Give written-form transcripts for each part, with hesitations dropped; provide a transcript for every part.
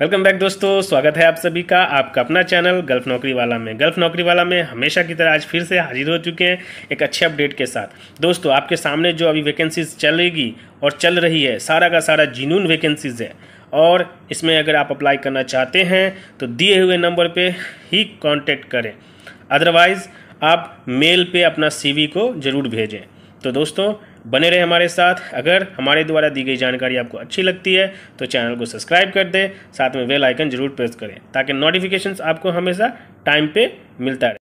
Welcome back दोस्तों, स्वागत है आप सभी का आपका अपना चैनल गल्फ नौकरी वाला में। गल्फ नौकरी वाला में हमेशा की तरह आज फिर से हाजिर हो चुके हैं एक अच्छे अपडेट के साथ। दोस्तों आपके सामने जो अभी वैकेंसीज चलेगी और चल रही है, सारा का सारा जिनून वैकेंसीज है और इसमें अगर आप अप्लाई करना चाहते हैं तो दिए हुए नंबर पर ही कॉन्टेक्ट करें, अदरवाइज़ आप मेल पर अपना CV को ज़रूर भेजें। तो दोस्तों बने रहे हमारे साथ। अगर हमारे द्वारा दी गई जानकारी आपको अच्छी लगती है तो चैनल को सब्सक्राइब कर दें, साथ में बेल आइकन जरूर प्रेस करें ताकि नोटिफिकेशंस आपको हमेशा टाइम पे मिलता रहे।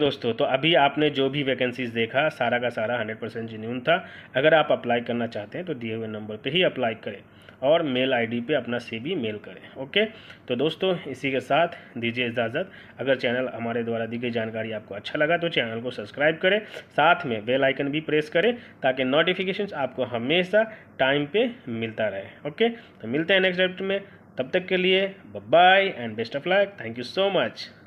दोस्तों, तो अभी आपने जो भी वैकेंसीज देखा सारा का सारा 100% जेन्युइन था। अगर आप अप्लाई करना चाहते हैं तो दिए हुए नंबर पे ही अप्लाई करें और मेल आईडी पे अपना सीवी मेल करें। ओके, तो दोस्तों इसी के साथ दीजिए इजाज़त। अगर चैनल हमारे द्वारा दी गई जानकारी आपको अच्छा लगा तो चैनल को सब्सक्राइब करें, साथ में बेल आइकन भी प्रेस करें ताकि नोटिफिकेशंस आपको हमेशा टाइम पे मिलता रहे। ओके, तो मिलते हैं नेक्स्ट एपिसोड में, तब तक के लिए bye bye and best of luck. Thank you so much.